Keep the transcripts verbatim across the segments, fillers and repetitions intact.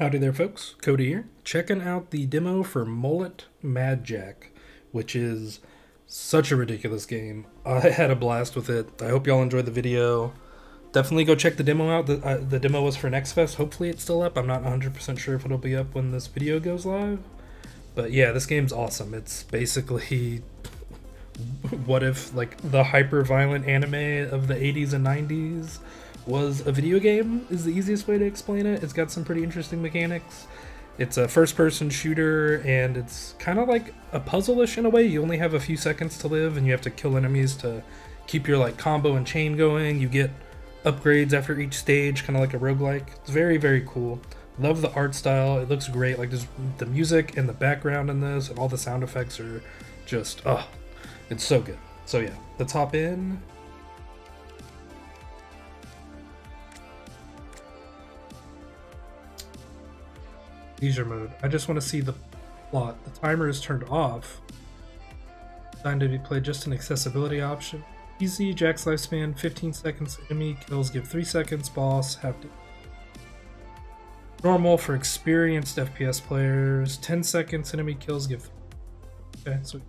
Howdy there folks, Cody here, checking out the demo for Mullet Mad Jack, which is such a ridiculous game. I had a blast with it. I hope y'all enjoyed the video. Definitely go check the demo out. The, uh, the demo was for NextFest. Hopefully it's still up. I'm not one hundred percent sure if it'll be up when this video goes live. But yeah, this game's awesome. It's basically what if like the hyper-violent anime of the eighties and nineties was a video game, is the easiest way to explain it. It's got some pretty interesting mechanics. It's a first-person shooter, and it's kind of like a puzzle-ish in a way. You only have a few seconds to live, and you have to kill enemies to keep your like combo and chain going. You get upgrades after each stage, kind of like a roguelike. It's very, very cool. Love the art style. It looks great. Like just the music and the background in this, and all the sound effects are just, oh, it's so good. So yeah, let's hop in. Leisure mode. I just want to see the plot. The timer is turned off. Designed to be played just an accessibility option. Easy. Jack's lifespan fifteen seconds. Enemy kills give three seconds. Boss have to. Normal for experienced F P S players. ten seconds. Enemy kills give. Okay, so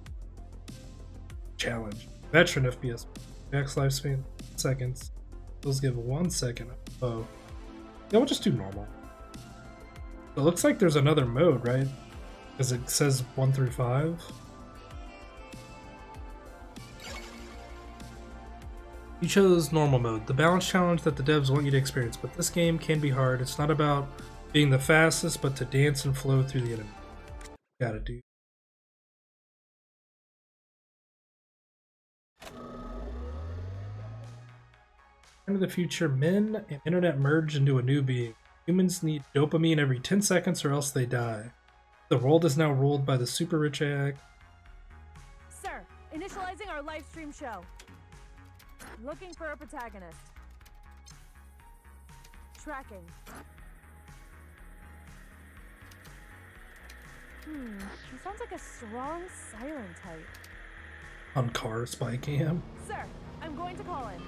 challenge. Veteran F P S. Jack's lifespan seconds. Kills give one second. Oh, yeah, we'll just do normal. It looks like there's another mode, right? Because it says one through five. You chose normal mode, the balance challenge that the devs want you to experience, but this game can be hard. It's not about being the fastest, but to dance and flow through the enemy. Gotta do. Into the future, men and internet merge into a new being. Humans need dopamine every ten seconds or else they die. The world is now ruled by the Super Rich Act. Sir, initializing our live stream show. Looking for a protagonist. Tracking. Hmm, he sounds like a strong, silent type. On car spy cam. Sir, I'm going to call in.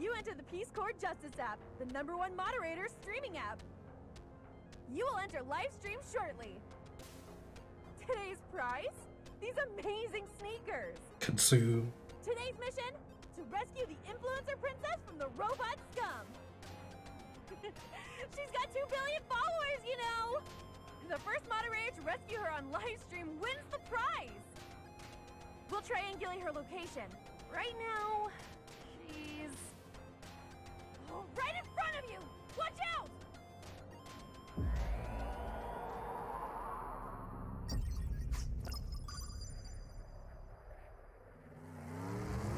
You enter the Peace Corps Justice app, the number one moderator streaming app. You will enter live stream shortly. Today's prize? These amazing sneakers. Consume. Today's mission? To rescue the influencer princess from the robot scum. She's got two billion followers, you know. The first moderator to rescue her on live stream wins the prize. We'll triangulate her location. Right now, right in front of you! Watch out!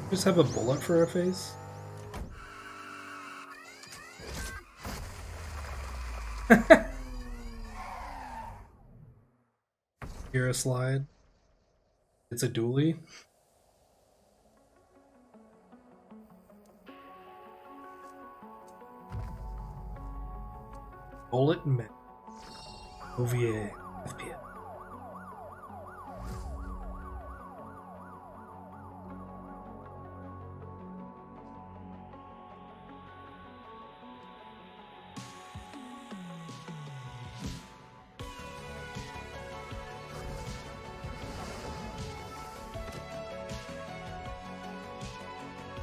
Just have a bullet for her face? Hear a slide. It's a dually. Mullet Mad Jack. O V A F P S.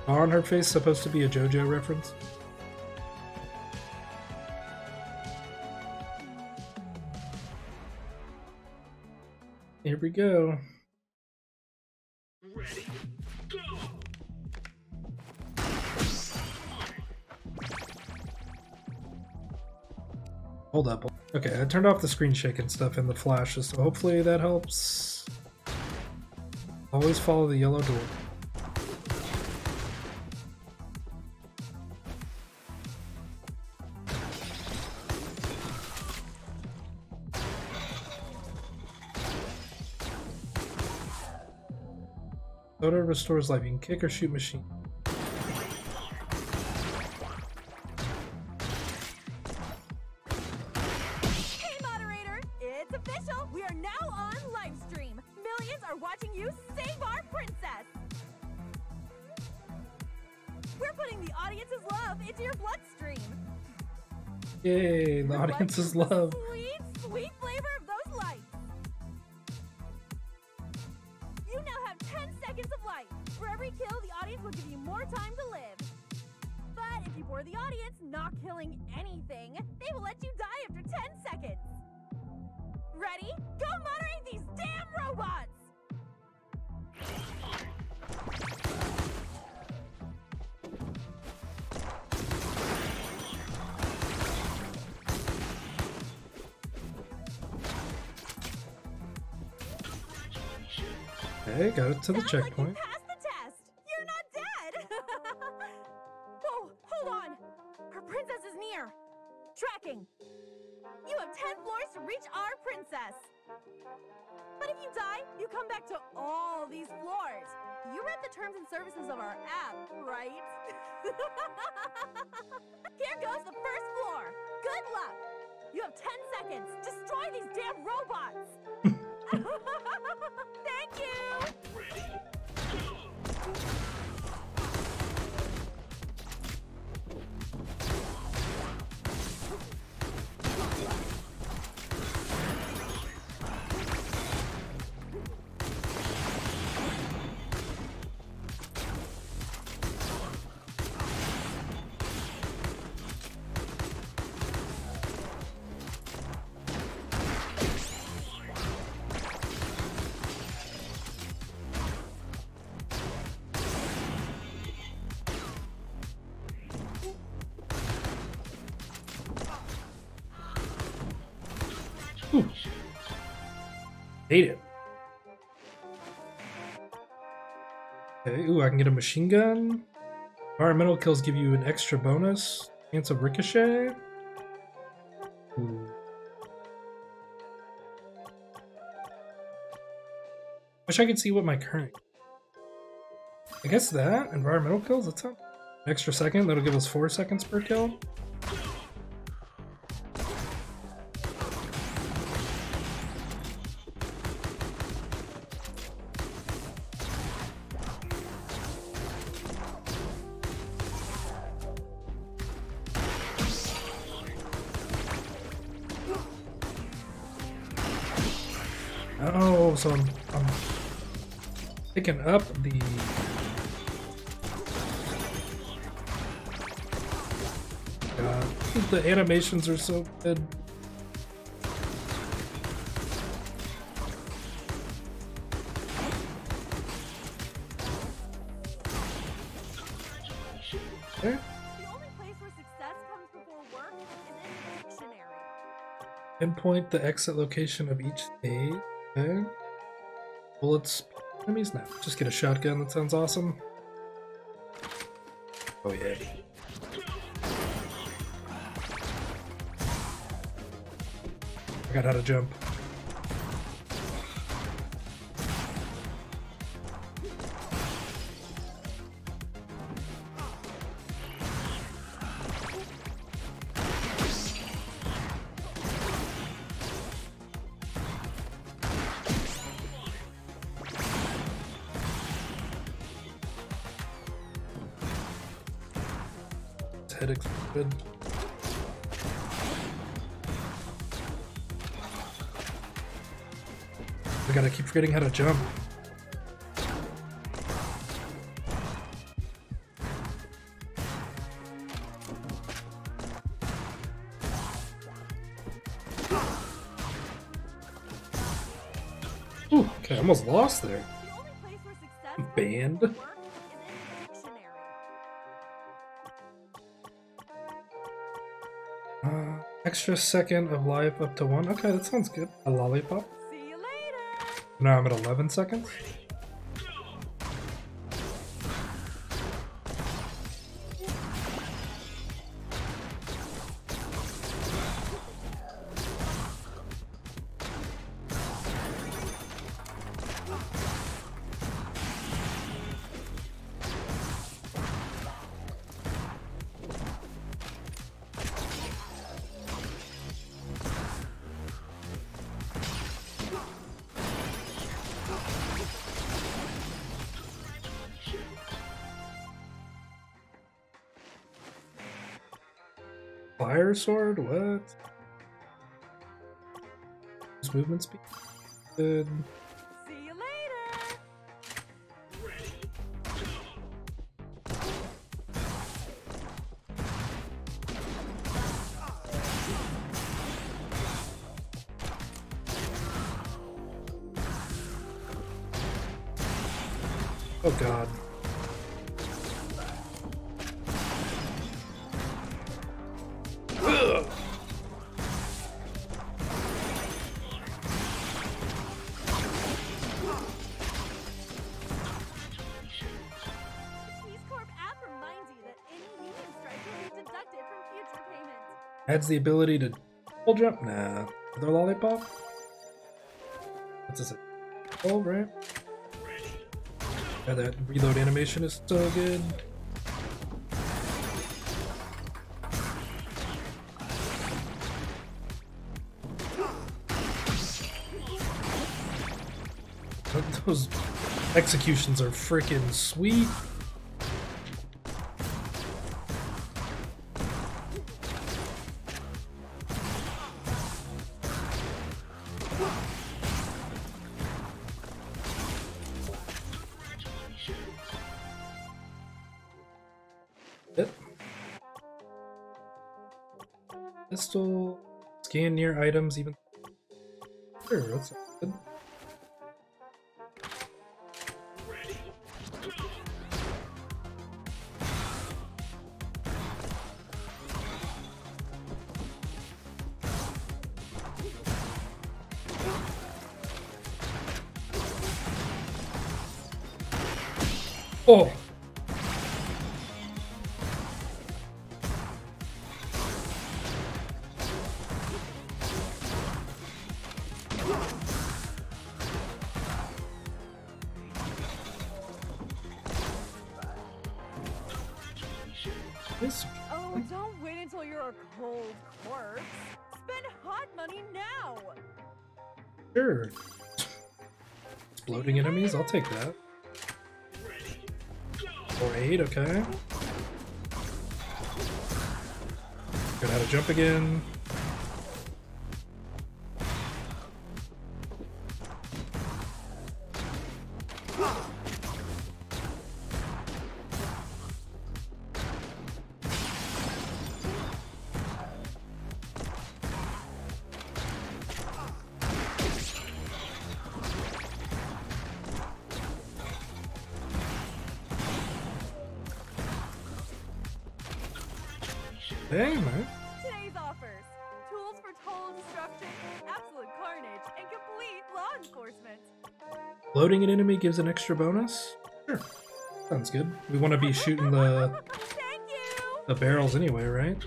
On her face supposed to be a JoJo reference? Here we go. Ready, go. Hold up. Okay, I turned off the screen shake and stuff in the flashes, so hopefully that helps. Always follow the yellow door. Soda restores life. You can kick or shoot machine. Hey moderator, it's official. We are now on live stream. Millions are watching you save our princess. We're putting the audience's love into your bloodstream. Yay, the audience's love. Sweet, sweet flavor of those lights. You now have ten seconds of life. For every kill, the audience will give you more time to live. But if you bore the audience not killing anything, they will let you die after ten seconds. Ready? Go moderate these damn robots! Okay, go to the Sounds checkpoint. Like you passed the test. You're not dead. Whoa, hold on. Our princess is near. Tracking. You have ten floors to reach our princess. But if you die, you come back to all these floors. You read the terms and services of our app, right? Here goes the first floor. Good luck. You have ten seconds. Destroy these damn robots. Thank you. Ready? Go. Hate it. Okay, ooh, I can get a machine gun. Environmental kills give you an extra bonus. Chance of ricochet. Ooh. Wish I could see what my current... I guess that, environmental kills, that's not... An extra second, that'll give us four seconds per kill. So I'm, I'm picking up the uh, the animations are so good. Okay. The only place where success comes before work is in the dictionary. Pinpoint the exit location of each stage. Okay. Bullets, enemies? No, just get a shotgun, that sounds awesome. Oh yeah. I forgot how to jump. Forgetting how to jump. Ooh, okay, I almost lost there. Banned. Uh, extra second of life up to one. Okay, that sounds good. A lollipop. Now I'm at eleven seconds. Fire sword? What? His movement speed? Good. See you later. Ready? Oh god. Adds the ability to full jump? Nah. Another lollipop? That's a oh, right? Yeah, that reload animation is so good. Those executions are freaking sweet. Pistol, scan near items, even. Sure, that's good. Ready? Oh. Exploding enemies, I'll take that. four eight, okay. Good, how to jump again. Dang, man. Today's offers: tools for total destruction, absolute carnage, and complete law enforcement. Loading an enemy gives an extra bonus? Sure. Sounds good. We want to be shooting the, the barrels anyway, right?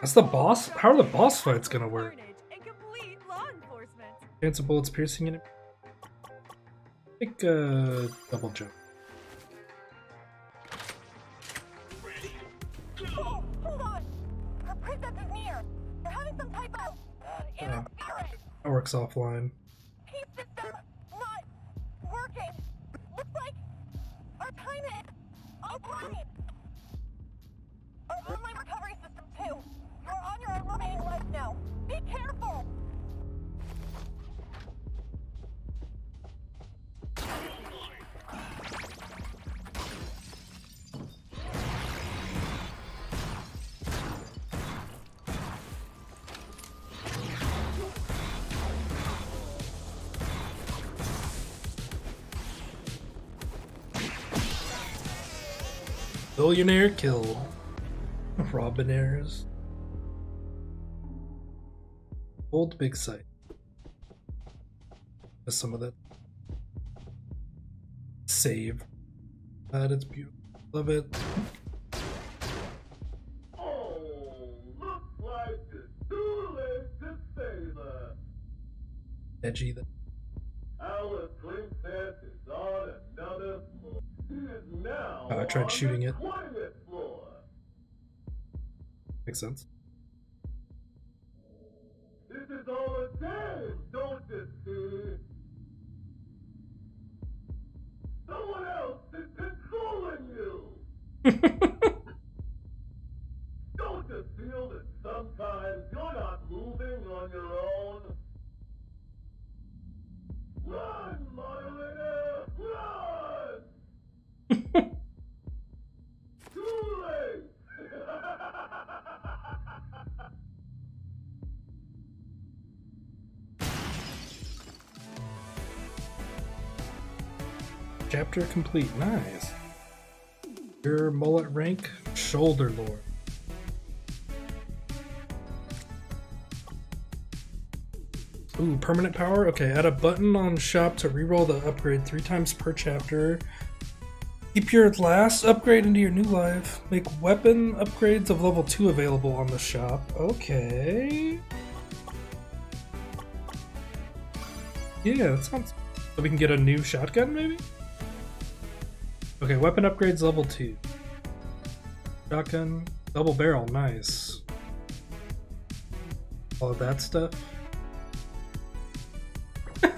That's the boss? How are the boss fights gonna work? Chance of bullets piercing in it. I think, uh, double jump. Oh, hold on. The princess is near. They're having some type of interference. That works offline. Keep the system not working. Looks like our time is offline. Our online recovery system too. You're on your own remaining life now. Be careful! Billionaire kill. Robinaires. Old big sight. There's some of that. Save. That is beautiful. Love it. edgy. Our princess is on another floor. She is now uh, I tried shooting it. Floor. Makes sense. This is all a game, don't this see? Someone else is controlling you. Don't you feel that sometimes you're not moving on your own? Run, moderator, run! Too late! Chapter complete. Nice. Your mullet rank, shoulder lord. Ooh, permanent power? Okay, add a button on shop to reroll the upgrade three times per chapter. Keep your last upgrade into your new life. Make weapon upgrades of level two available on the shop. Okay. Yeah, that sounds... So we can get a new shotgun, maybe? Okay, weapon upgrades level two. Shotgun, double barrel, nice. All of that stuff.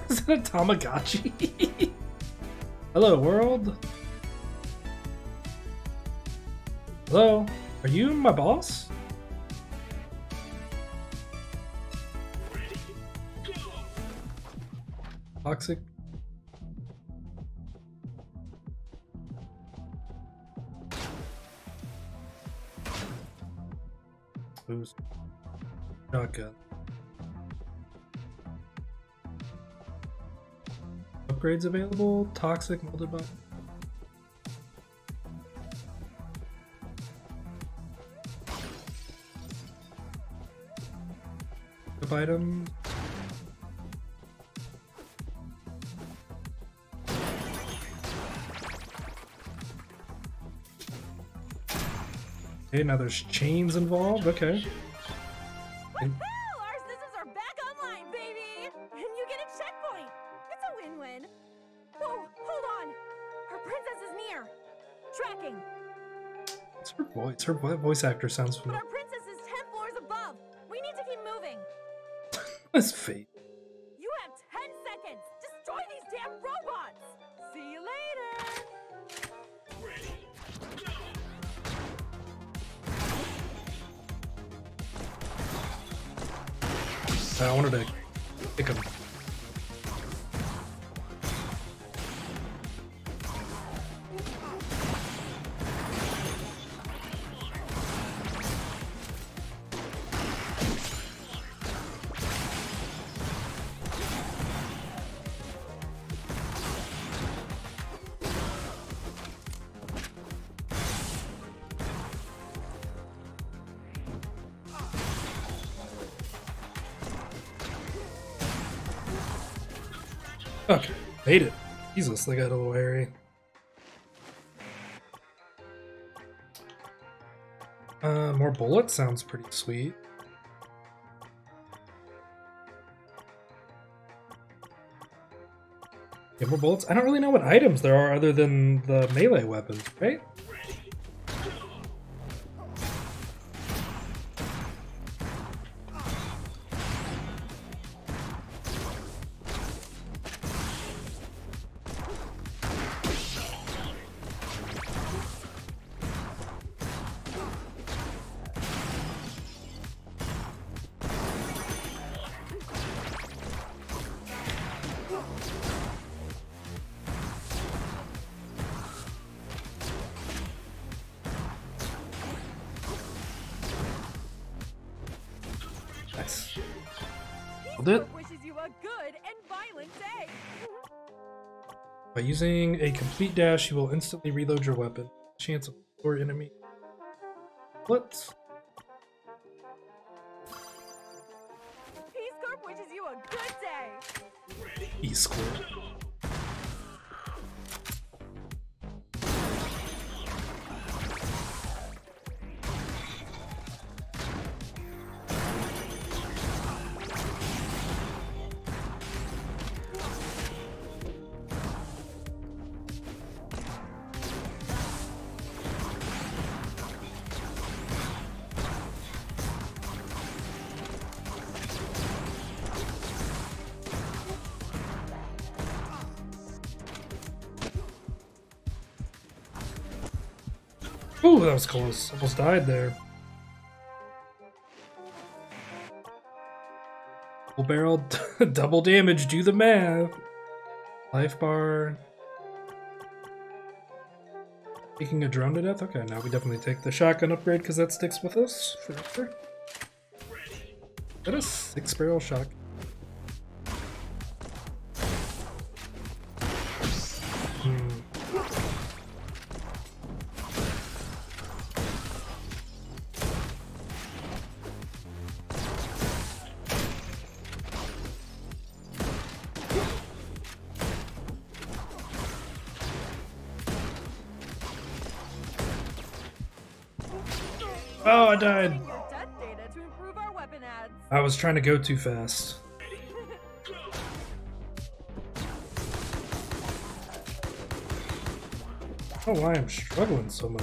Is that a Tamagotchi? Hello, world. Hello, are you my boss? Ready, go. Toxic. Boost. Shotgun. Upgrades available. Toxic molded button. Up item. Okay, now there's chains involved. Okay. And voice. Her voice actor sounds familiar. But our princess is ten floors above. We need to keep moving. That's fate. You have ten seconds. Destroy these damn robots. See you later. Ready, go. I wanted to pick him. Okay, made it. Jesus, they got a little hairy. Uh, more bullets sounds pretty sweet. Yeah, more bullets. I don't really know what items there are other than the melee weapons, right? Using a complete dash, you will instantly reload your weapon. Chance of or enemy. What? Peace Corps wishes you a good day. Peace Corps. Ooh, that was close. Almost died there. Full barrel, double damage, do the math. Life bar. Taking a drone to death? Okay, now we definitely take the shotgun upgrade because that sticks with us forever. Is that a six barrel shotgun? Oh, I died. I was trying to go too fast. Oh, why I'm struggling so much.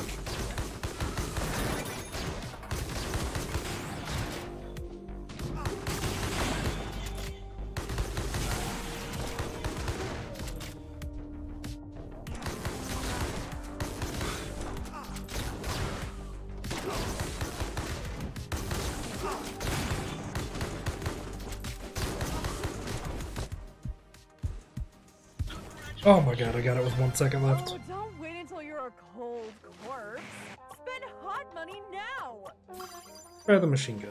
Oh my god, I got it with one second left. Oh, don't wait until you're a cold corpse. Spend hot money now. Try the machine gun.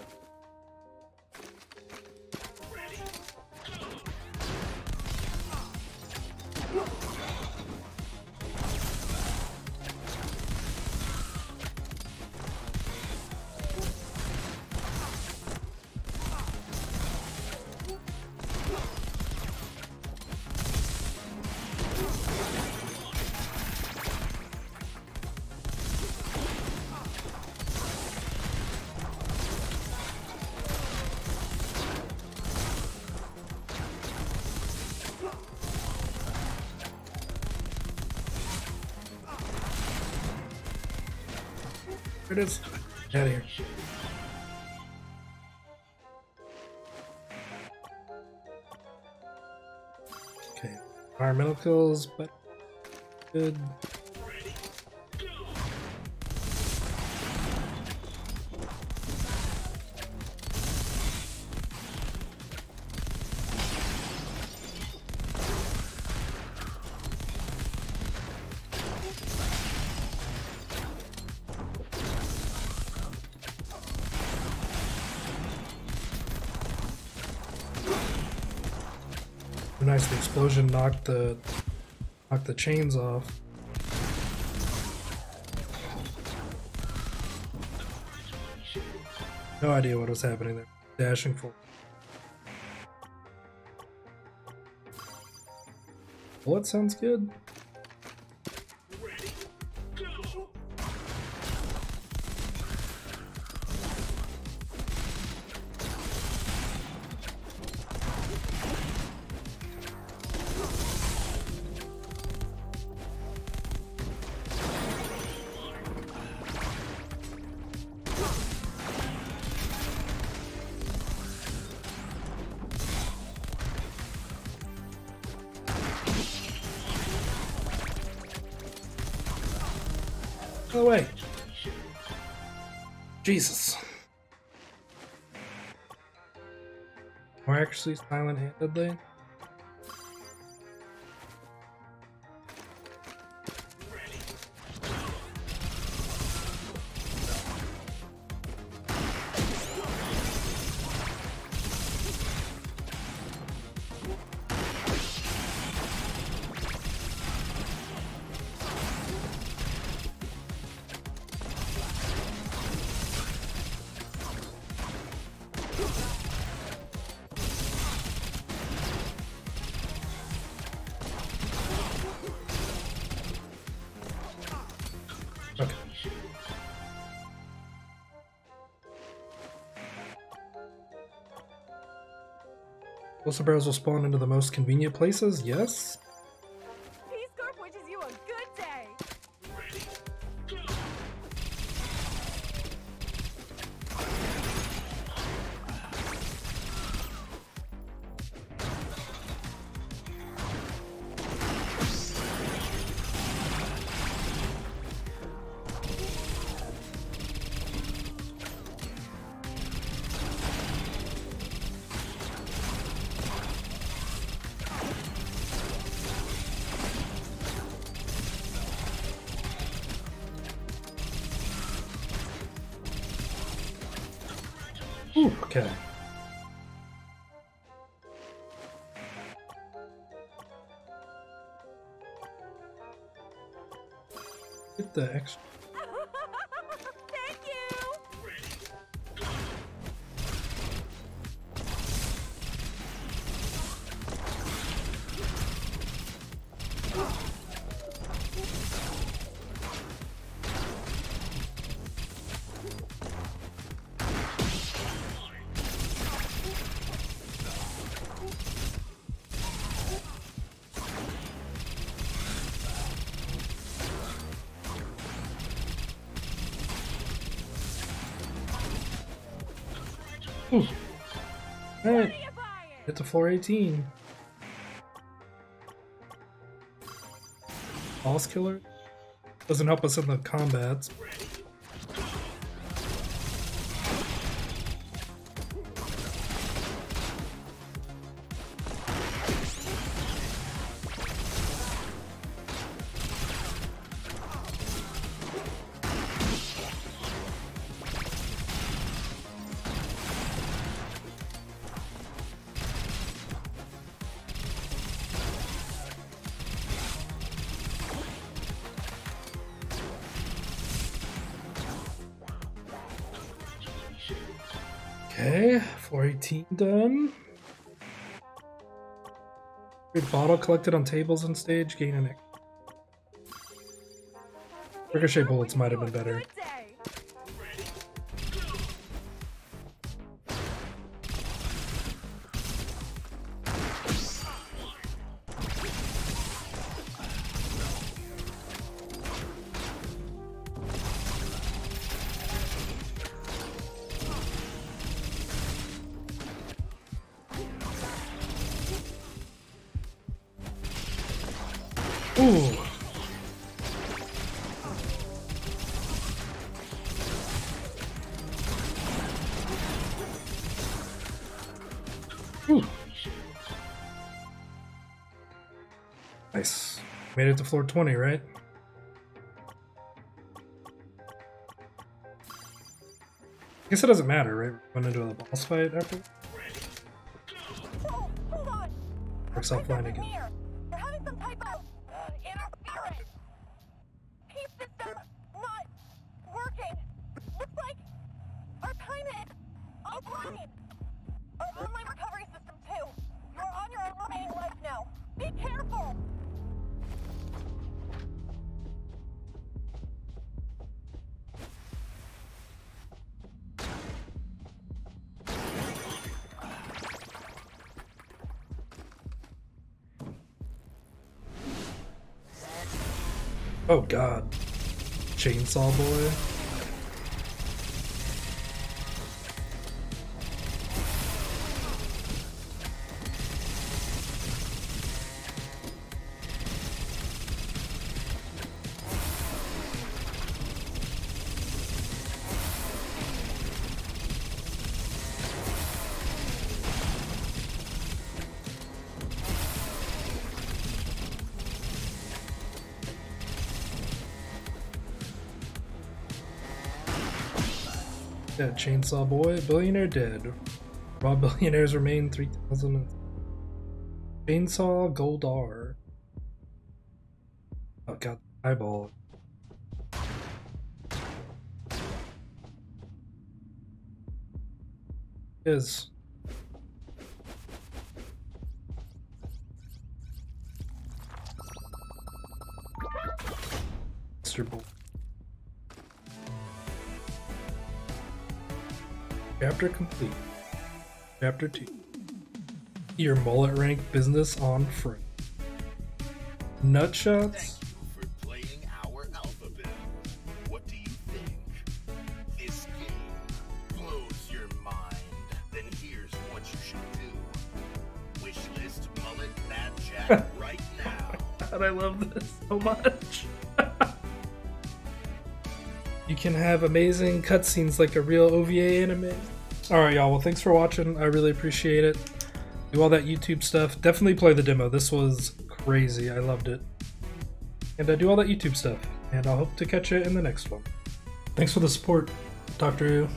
There it is. Get out of here. Okay. Environmental kills, but good. Nice, the explosion knocked the knocked the chains off. No idea what was happening there. Dashing forward. Well, it sounds good. No way. Jesus. We're actually silent-handedly. Explosive barrels will spawn into the most convenient places, yes? Peace Corps wishes you a good day! Ready, go. Ooh, okay. Get the extra. Thank you. Alright, hit the four eighteen. Boss killer? Doesn't help us in the combats. Okay, four eighteen done. Good bottle collected on tables and stage, gain an X. Ricochet bullets might have been better. Ooh. Ooh. Nice. Made it to floor twenty, right? I guess it doesn't matter, right? Run into the boss fight after? Or self-line again. Oh god, chainsaw boy. Yeah, chainsaw boy, billionaire dead. Raw billionaires remain three thousand. Chainsaw gold R. Oh, got the eyeball. Is. Mister Bull. Chapter complete. Chapter two. Your mullet rank business on frame. Nutshots. Thank you for playing our alphabet. What do you think? This game blows your mind. Then here's what you should do. Wishlist Mullet Mad Jack right now. God, I love this so much. You can have amazing cutscenes like a real O V A anime. Alright y'all, well thanks for watching. I really appreciate it. Do all that YouTube stuff. Definitely play the demo. This was crazy. I loved it. And I do all that YouTube stuff. And I'll hope to catch you in the next one. Thanks for the support. Talk to you